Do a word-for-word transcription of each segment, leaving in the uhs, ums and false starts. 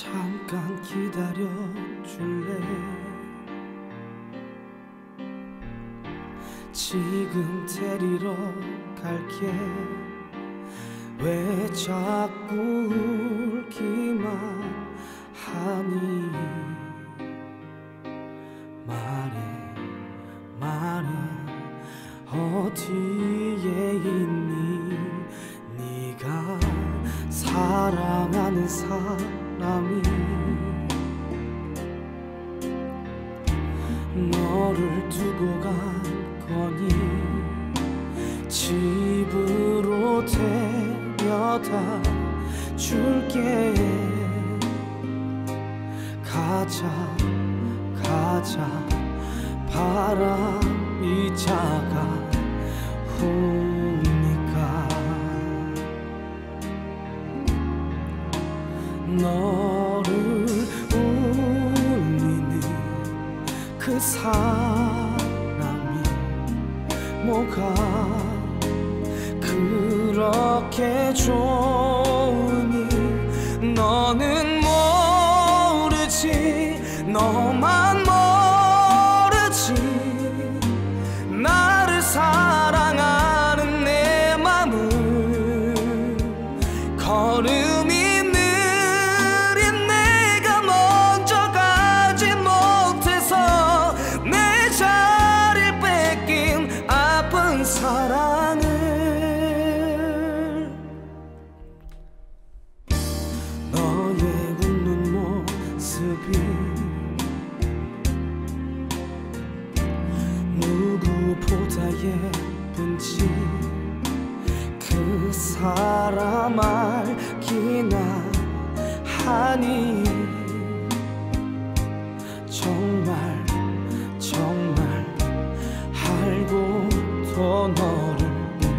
잠깐 기다려줄래? 지금 데리러 갈게. 왜 자꾸 울기만 하니? 말해 말해 어디에 있니? 네가 사랑하는 사람이 너를 두고 간 거니? 집으로 데려다 줄게. 가자 가자 바람이 차가우니까. 너를 울리는 그 사람이 뭐가 그렇게 좋으니? 너는 모르지, 너만 모르지. 나를 사랑하는 내 맘을 걸음. 사랑을 너의 웃는 모습이 누구보다 예쁜지 그 사람 알기나 하니? 정말 정말 알고 더 너를 울리니?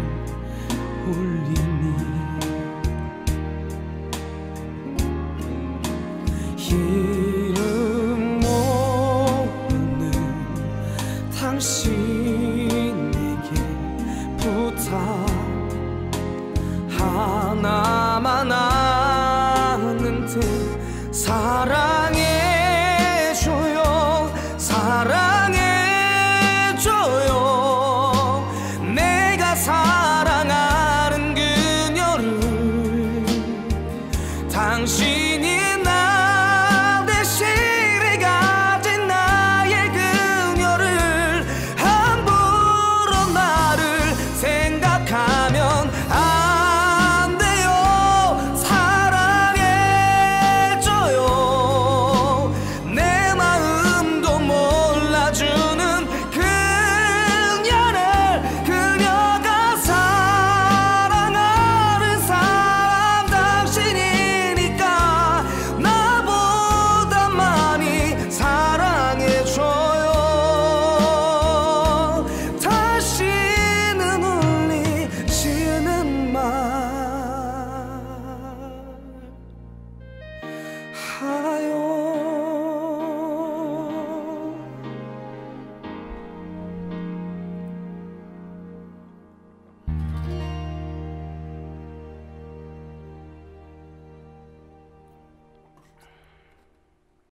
이름 모르는 당신